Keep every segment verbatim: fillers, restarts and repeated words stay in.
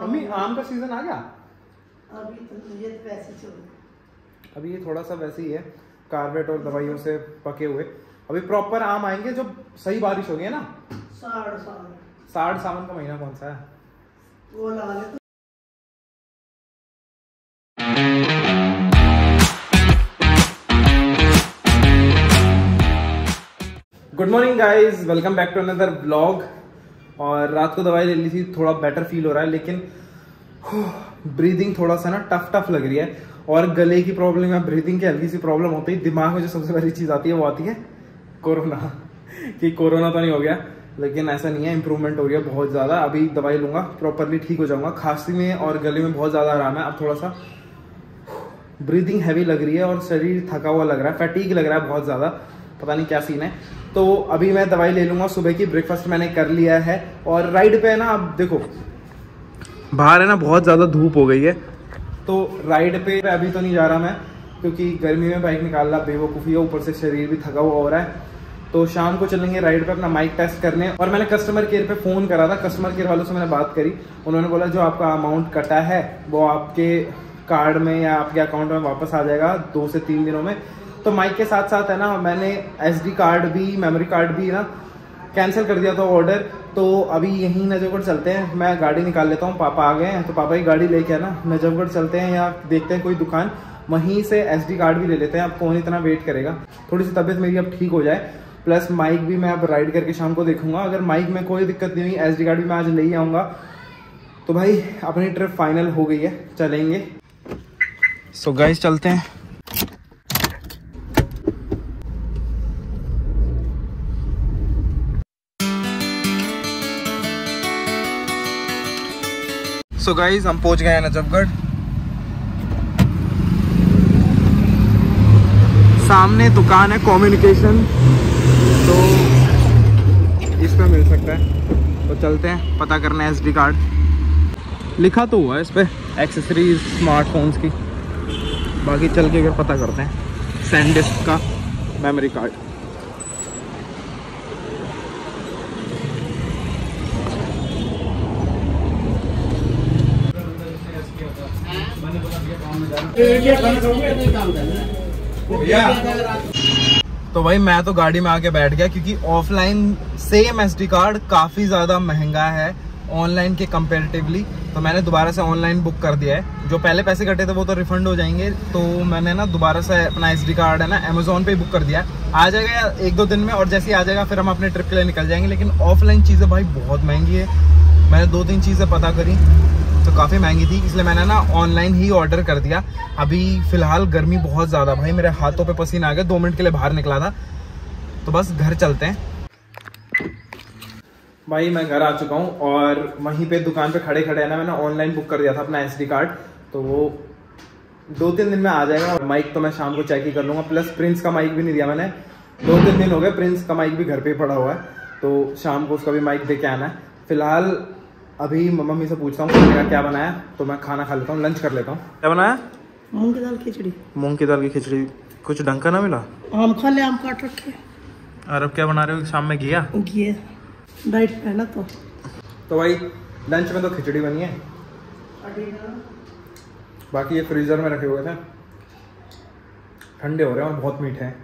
Mummy आम का season आ गया? अभी तो मुझे तो वैसे चल रहा है, अभी ये थोड़ा सा वैसे ही है, कार्बेट और दवाइयों से पके हुए। अभी प्रॉपर आम आएंगे जब सही बारिश होगी, है ना? साढ़ सावन, साढ़ सावन का महीना कौन सा है वो लगा ले। Good morning guys, welcome back to another blog. और रात को दवाई ले ली थी, थोड़ा बेटर फील हो रहा है, लेकिन ब्रीदिंग थोड़ा सा ना टफ टफ लग रही है। और गले की प्रॉब्लम या ब्रीदिंग की हल्की सी प्रॉब्लम होती है, दिमाग में जो सबसे पहली चीज़ आती है वो आती है कोरोना कि कोरोना तो नहीं हो गया, लेकिन ऐसा नहीं है, इंप्रूवमेंट हो रही है बहुत ज़्यादा। अभी दवाई लूँगा, प्रॉपरली ठीक हो जाऊँगा। खांसी में और गले में बहुत ज़्यादा आराम है अब, थोड़ा सा ब्रीदिंग हैवी लग रही है और शरीर थका हुआ लग रहा है, फैटीग लग रहा है बहुत ज़्यादा, पता नहीं क्या सीन है। तो अभी मैं दवाई ले लूँगा, सुबह की ब्रेकफास्ट मैंने कर लिया है। और राइड पे है ना, अब देखो बाहर है ना बहुत ज़्यादा धूप हो गई है, तो राइड पे अभी तो नहीं जा रहा मैं, क्योंकि गर्मी में बाइक निकालना बेवकूफ़ी है, ऊपर से शरीर भी थका हुआ हो रहा है। तो शाम को चलेंगे राइड पे अपना माइक टेस्ट करने। और मैंने कस्टमर केयर पे फ़ोन करा था, कस्टमर केयर वालों से मैंने बात करी, उन्होंने बोला जो आपका अमाउंट कटा है वो आपके कार्ड में या आपके अकाउंट में वापस आ जाएगा दो से तीन दिनों में। तो माइक के साथ साथ है ना, मैंने एसडी कार्ड भी, मेमोरी कार्ड भी ना कैंसिल कर दिया था ऑर्डर। तो अभी यहीं नजफगढ़ चलते हैं, मैं गाड़ी निकाल लेता हूँ, पापा आ गए हैं तो पापा की गाड़ी लेके है ना नजफगढ़ चलते हैं, या देखते हैं कोई दुकान, वहीं से एसडी कार्ड भी ले लेते हैं। अब कौन इतना वेट करेगा, थोड़ी सी तबीयत मेरी अब ठीक हो जाए, प्लस माइक भी मैं अब राइड करके शाम को देखूँगा। अगर माइक में कोई दिक्कत नहीं हुई, एसडी कार्ड भी मैं आज ले ही आऊँगा। तो भाई अपनी ट्रिप फाइनल हो गई है, चलेंगे। सो गाइस चलते हैं। सो so गाइज हम पहुंच गए हैं नजफगढ़। सामने दुकान है कम्युनिकेशन, तो इस पर मिल सकता है, तो चलते हैं पता करना है। एसडी कार्ड लिखा तो हुआ है इस पर, एक्सेसरीज स्मार्टफोन्स की, बाकी चल के अगर पता करते हैं। सैनडिस्क का मेमोरी कार्ड, तो भाई मैं तो गाड़ी में आके बैठ गया, क्योंकि ऑफलाइन सेम एसडी कार्ड काफी ज्यादा महंगा है ऑनलाइन के कंपेरेटिवली। तो मैंने दोबारा से ऑनलाइन बुक कर दिया है, जो पहले पैसे कटे थे वो तो रिफंड हो जाएंगे। तो मैंने ना दोबारा से अपना एसडी कार्ड है ना अमेजोन पे बुक कर दिया, आ जाएगा एक दो दिन में, और जैसे ही आ जाएगा फिर हम अपने ट्रिप के लिए निकल जाएंगे। लेकिन ऑफलाइन चीजें भाई बहुत महंगी है, मैंने दो तीन चीजें पता करी तो काफ़ी महंगी थी, इसलिए मैंने ना ऑनलाइन ही ऑर्डर कर दिया। अभी फ़िलहाल गर्मी बहुत ज़्यादा, भाई मेरे हाथों पे पसीना आ गया, दो मिनट के लिए बाहर निकला था। तो बस घर चलते हैं। भाई मैं घर आ चुका हूँ, और वहीं पे दुकान पे खड़े खड़े है ना मैंने ऑनलाइन बुक कर दिया था अपना एसडी कार्ड, तो वो दो तीन दिन में आ जाएगा। और माइक तो मैं शाम को चेक ही कर लूँगा, प्लस प्रिंस का माइक भी नहीं दिया मैंने, दो तीन दिन हो गए, प्रिंस का माइक भी घर पर पड़ा हुआ है, तो शाम को उसका भी माइक दे के आना है। फिलहाल अभी मम्मी से पूछता हूँ खाने का क्या बनाया, तो मैं खाना खा लेता हूँ, लंच कर लेता हूँ। क्या बनाया? मूंग की दाल खिचड़ी। मूंग की दाल की खिचड़ी, कुछ ढंग का ना मिला? आम खा ले, आम काट रखे। और अब क्या बना रहे हो शाम में? घिया। घिया, डाइट पे ना। तो तो भाई लंच में तो खिचड़ी बनी है, बाकी ये फ्रीजर में रखे हुए थे, ठंडे हो रहे हैं और बहुत मीठे हैं।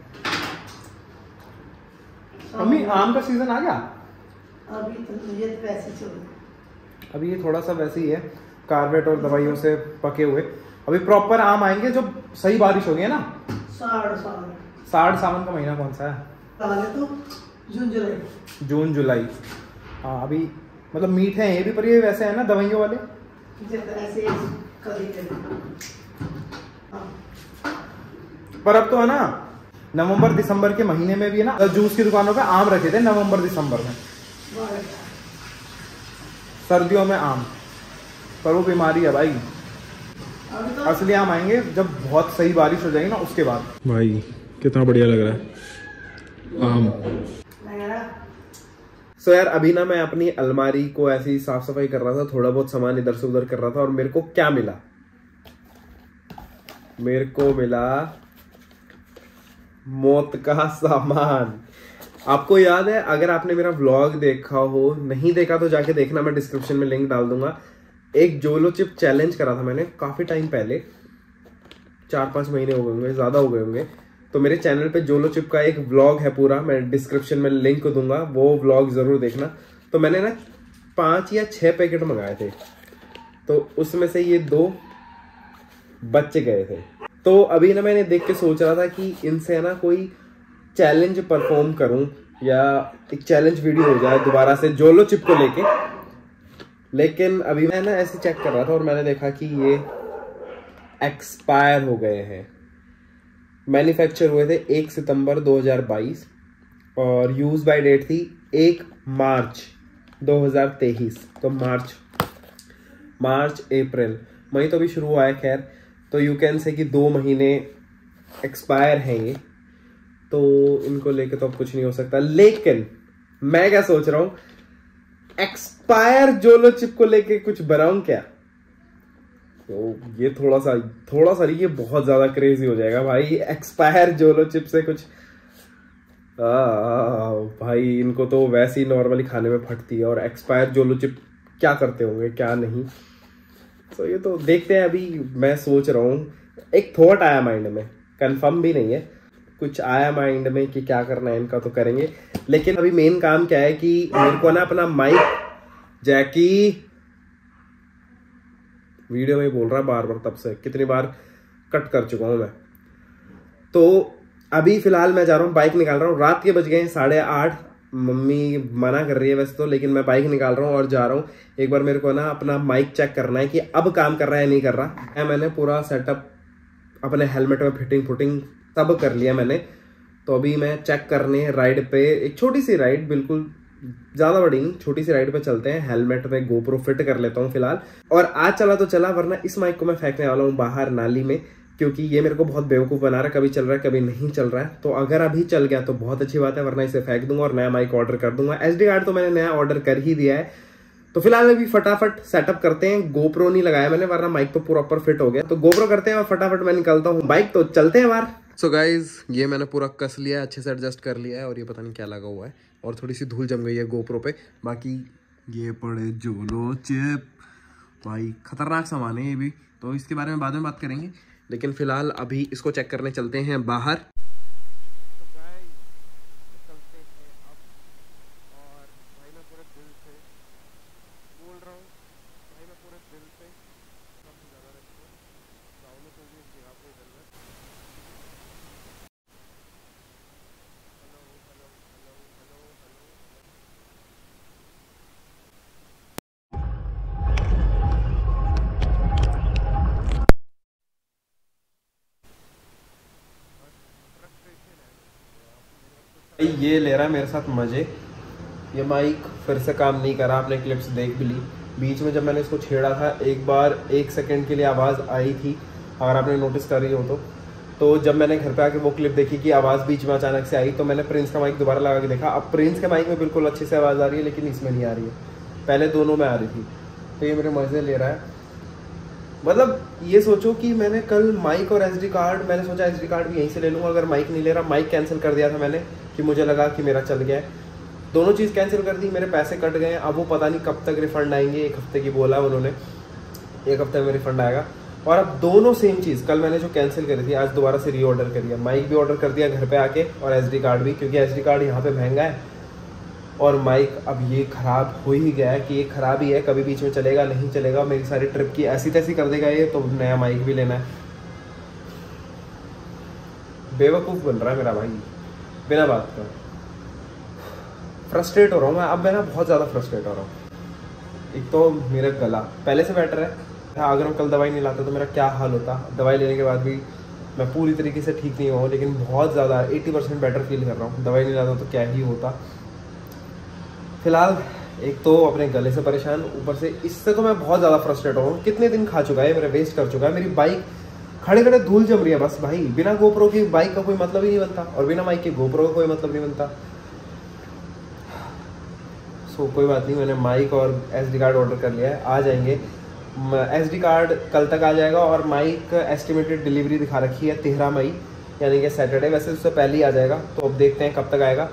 मम्मी आम का सीजन आ गया? अभी तो मुझे तो वैसे चल रहा है, अभी ये थोड़ा सा वैसे ही है, कार्बेट और दवाइयों से पके हुए। अभी प्रॉपर आम आएंगे जब सही बारिश होगी, है ना? साढ़ सावन, साढ़ सावन का महीना कौन सा है? तो जून जुलाई। जून जुलाई, हाँ। अभी मतलब मीठे हैं ये भी, पर ये वैसे है ना दवाइयों वाले। पर अब तो है ना नवंबर दिसंबर के महीने में भी है ना जूस की दुकानों पे आम रखे थे, नवंबर दिसंबर में, सर्दियों में आम। पर वो बीमारी है भाई, असली आम आएंगे जब बहुत सही बारिश हो जाएगी ना, उसके बाद। भाई कितना बढ़िया लग रहा है आम। सो so यार अभी ना मैं अपनी अलमारी को ऐसे ही साफ सफाई कर रहा था, थोड़ा बहुत सामान इधर से उधर कर रहा था, और मेरे को क्या मिला? मेरे को मिला मौत का सामान। आपको याद है, अगर आपने मेरा व्लॉग देखा हो, नहीं देखा तो जाके देखना, मैं डिस्क्रिप्शन में लिंक डाल दूंगा। एक जोलो चिप चैलेंज करा था मैंने काफ़ी टाइम पहले, चार पाँच महीने हो गए होंगे, ज़्यादा हो गए होंगे। तो मेरे चैनल पे जोलो चिप का एक व्लॉग है पूरा, मैं डिस्क्रिप्शन में लिंक दूंगा, वो व्लॉग ज़रूर देखना। तो मैंने ना पाँच या छः पैकेट मंगाए थे, तो उसमें से ये दो बच गए थे। तो अभी ना मैंने देख के सोच रहा था कि इनसे ना कोई चैलेंज परफॉर्म करूं या एक चैलेंज वीडियो हो जाए दोबारा से जोलो चिप को लेके। लेकिन अभी मैं ना ऐसे चेक कर रहा था और मैंने देखा कि ये एक्सपायर हो गए हैं। मैन्युफैक्चर हुए थे एक सितंबर दो हज़ार बाईस और यूज़ बाय डेट थी एक मार्च दो हज़ार तेईस। तो मार्च मार्च अप्रैल मई तो अभी शुरू हुआ है, खैर तो यू कैन से कि दो महीने एक्सपायर हैं ये, तो इनको लेके तो अब कुछ नहीं हो सकता। लेकिन मैं क्या सोच रहा हूं, एक्सपायर जोलो चिप को लेके कुछ बनाऊं क्या? तो ये थोड़ा सा थोड़ा सा ये बहुत ज्यादा क्रेजी हो जाएगा भाई, एक्सपायर जोलो चिप से कुछ आ, भाई इनको तो वैसे ही नॉर्मली खाने में फटती है, और एक्सपायर जोलो चिप क्या करते होंगे क्या नहीं। तो ये तो देखते हैं, अभी मैं सोच रहा हूँ, एक थॉट आया माइंड में, कंफर्म भी नहीं है, कुछ आया माइंड में कि क्या करना है इनका तो करेंगे। लेकिन अभी मेन काम क्या है कि मेरे को ना अपना माइक, जैकी वीडियो में बोल रहा बार बार, तब से कितनी बार कट कर चुका हूँ मैं। तो अभी फिलहाल मैं जा रहा हूँ, बाइक निकाल रहा हूँ, रात के बज गए हैं साढ़े आठ। मम्मी मना कर रही है वैसे तो, लेकिन मैं बाइक निकाल रहा हूँ और जा रहा हूँ। एक बार मेरे को ना अपना माइक चेक करना है कि अब काम कर रहा है नहीं कर रहा है। मैंने पूरा सेटअप अपने हेलमेट में फिटिंग फुटिंग तब कर लिया मैंने, तो अभी मैं चेक करने राइड पे, एक छोटी सी राइड, बिल्कुल ज़्यादा बड़ी नहीं, छोटी सी राइड पे चलते हैं। हेलमेट में गोप्रो फिट कर लेता हूँ फिलहाल, और आज चला तो चला, वरना इस माइक को मैं फेंकने वाला हूँ बाहर नाली में, क्योंकि ये मेरे को बहुत बेवकूफ़ बना रहा है, कभी चल रहा है कभी नहीं चल रहा है। तो अगर अभी चल गया तो बहुत अच्छी बात है, वरना इसे फेंक दूंगा और नया माइक ऑर्डर कर दूंगा। एसडी कार्ड तो मैंने नया ऑर्डर कर ही दिया है। तो फिलहाल अभी फटाफट सेटअप करते हैं, गोप्रो नहीं लगाया मैंने, वरना माइक तो पूरा ऊपर फिट हो गया। तो गोप्रो करते हैं और फटाफट मैं निकलता हूँ बाइक, तो चलते हैं बाहर। सो गाइज, ये मैंने पूरा कस लिया है, अच्छे से एडजस्ट कर लिया है, और ये पता नहीं क्या लगा हुआ है, और थोड़ी सी धूल जम गई है गोप्रो पे। बाकी ये पड़े जोलो चिप, भाई खतरनाक सामान है ये भी, तो इसके बारे में बाद में बात करेंगे। लेकिन फिलहाल अभी इसको चेक करने चलते हैं बाहर। ये ले रहा है मेरे साथ मजे, ये माइक फिर से काम नहीं करा, आपने क्लिप्स देख भी ली। बीच में जब मैंने इसको छेड़ा था एक बार, एक सेकंड के लिए आवाज़ आई थी, अगर आपने नोटिस कर रही हो तो। तो जब मैंने घर पे आके वो क्लिप देखी कि आवाज़ बीच में अचानक से आई, तो मैंने प्रिंस का माइक दोबारा लगा के देखा। अब प्रिंस के माइक में बिल्कुल अच्छे से आवाज़ आ रही है, लेकिन इसमें नहीं आ रही है, पहले दोनों में आ रही थी। तो ये मेरे मज़े ले रहा है। मतलब ये सोचो कि मैंने कल माइक और एसडी कार्ड, मैंने सोचा एसडी कार्ड भी यहीं से ले लूँगा अगर माइक नहीं ले रहा। माइक कैंसिल कर दिया था मैंने कि मुझे लगा कि मेरा चल गया है, दोनों चीज़ कैंसिल कर दी, मेरे पैसे कट गए। अब वो पता नहीं कब तक रिफंड आएंगे, एक हफ्ते की बोला उन्होंने, एक हफ्ते में रिफंड आएगा। और अब दोनों सेम चीज़, कल मैंने जो कैंसिल करी थी आज दोबारा से रीऑर्डर करी है। माइक भी ऑर्डर कर दिया घर पे आके और एसडी कार्ड भी, क्योंकि एसडी कार्ड यहाँ पे महंगा है और माइक अब ये ख़राब हो ही गया है कि ये ख़राब ही है, कभी बीच में चलेगा नहीं चलेगा, मेरी सारी ट्रिप की ऐसी तैसी कर देगा ये। तो नया माइक भी लेना है। बेवकूफ़ बन रहा है मेरा भाई बिना बात का। फ्रस्ट्रेट हो रहा हूँ मैं अब, मैं ना बहुत ज़्यादा फ्रस्ट्रेट हो रहा हूँ। एक तो मेरा गला पहले से बेटर है, अगर मैं कल दवाई नहीं लाता तो मेरा क्या हाल होता। दवाई लेने के बाद भी मैं पूरी तरीके से ठीक नहीं हुआ हूँ, लेकिन बहुत ज़्यादा अस्सी परसेंट बेटर फील कर रहा हूँ। दवाई नहीं लाता तो क्या ही होता। फिलहाल एक तो अपने गले से परेशान, ऊपर से इससे तो मैं बहुत ज़्यादा फ्रस्ट्रेट हो रहा हूँ। कितने दिन खा चुका है, मेरा वेस्ट कर चुका है। मेरी बाइक खड़े खड़े धूल जम रही है बस भाई। बिना गोप्रो की बाइक का कोई मतलब ही नहीं बनता, और बिना माइक के गोप्रो का कोई मतलब नहीं बनता। सो so, कोई बात नहीं, मैंने माइक और एसडी कार्ड ऑर्डर कर लिया है, आ जाएंगे। एसडी कार्ड कल तक आ जाएगा, और माइक एस्टिमेटेड डिलीवरी दिखा रखी है तेरह मई, यानी कि सैटरडे, वैसे उससे पहले ही आ जाएगा। तो अब देखते हैं कब तक आएगा।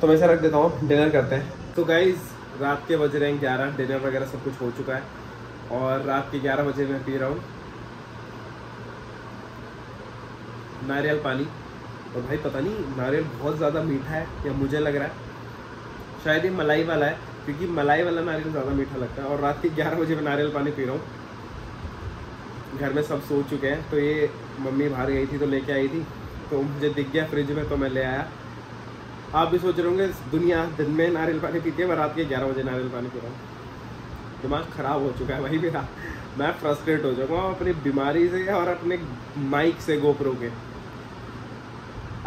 तो मैं इसे रख देता हूँ, डिनर करते हैं। तो गाइज़, रात के बज रहे हैं ग्यारह, डिनर वगैरह सब कुछ हो चुका है। और रात के ग्यारह बजे मैं पी रहा हूँ नारियल पानी। और भाई पता नहीं नारियल बहुत ज़्यादा मीठा है या मुझे लग रहा है, शायद ये मलाई वाला है क्योंकि मलाई वाला नारियल ज़्यादा मीठा लगता है। और रात के ग्यारह बजे मैं नारियल पानी पी रहा हूँ, घर में सब सो चुके हैं। तो ये मम्मी बाहर गई थी तो लेके आई थी, तो मुझे दिख गया फ्रिज में तो मैं ले आया। आप भी सोच रहे होंगे दुनिया दिन में नारियल पानी पीती है, मैं रात के ग्यारह बजे नारियल पानी पी रहा हूँ। दिमाग ख़राब हो चुका है वही मेरा, मैं फ्रस्ट्रेट हो जाऊँगा अपनी बीमारी से और अपने माइक से, गोप्रो के।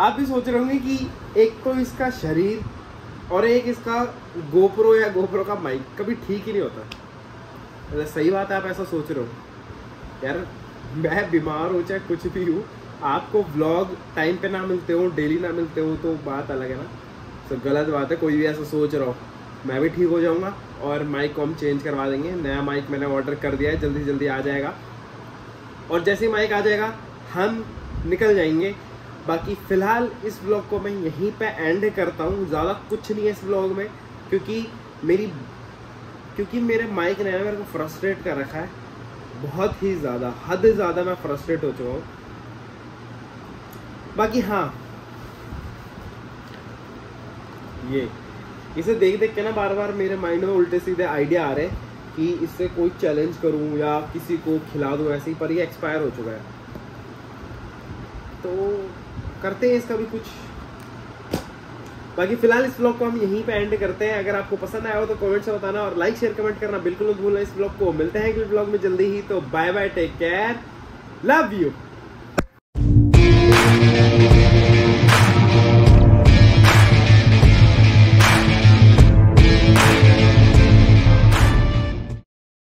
आप भी सोच रहे होंगे कि एक तो इसका शरीर और एक इसका गोप्रो या गोप्रो का माइक कभी ठीक ही नहीं होता। सही बात है, आप ऐसा सोच रहे हो। यार मैं बीमार हूँ चाहे कुछ भी हूँ, आपको व्लॉग टाइम पे ना मिलते हो, डेली ना मिलते हो तो बात अलग है ना। तो गलत बात है, कोई भी ऐसा सोच रहा हो। मैं भी ठीक हो जाऊंगा और माइक को हम चेंज करवा देंगे। नया माइक मैंने ऑर्डर कर दिया है, जल्दी जल्दी आ जाएगा। और जैसे ही माइक आ जाएगा हम निकल जाएंगे। बाकी फ़िलहाल इस व्लॉग को मैं यहीं पे एंड करता हूँ, ज़्यादा कुछ नहीं है इस व्लॉग में, क्योंकि मेरी क्योंकि मेरे माइक ने मेरे को फ्रस्ट्रेट कर रखा है बहुत ही ज़्यादा, हद से ज़्यादा मैं फ्रस्ट्रेट हो चुका हूँ। बाकी हाँ, ये इसे देख देख के ना बार बार मेरे माइंड में उल्टे सीधे आइडिया आ रहे हैं कि इससे कोई चैलेंज करूं या किसी को खिला दूं ऐसे ही, पर ये एक्सपायर हो चुका है। तो करते हैं इसका भी कुछ। बाकी फिलहाल इस ब्लॉग को हम यहीं पे एंड करते हैं। अगर आपको पसंद आया हो तो कमेंट से बताना और लाइक शेयर कमेंट करना बिल्कुल मत भूलना इस ब्लॉग को। मिलते हैं अगले ब्लॉग में जल्दी ही, तो bye bye, take care, love you.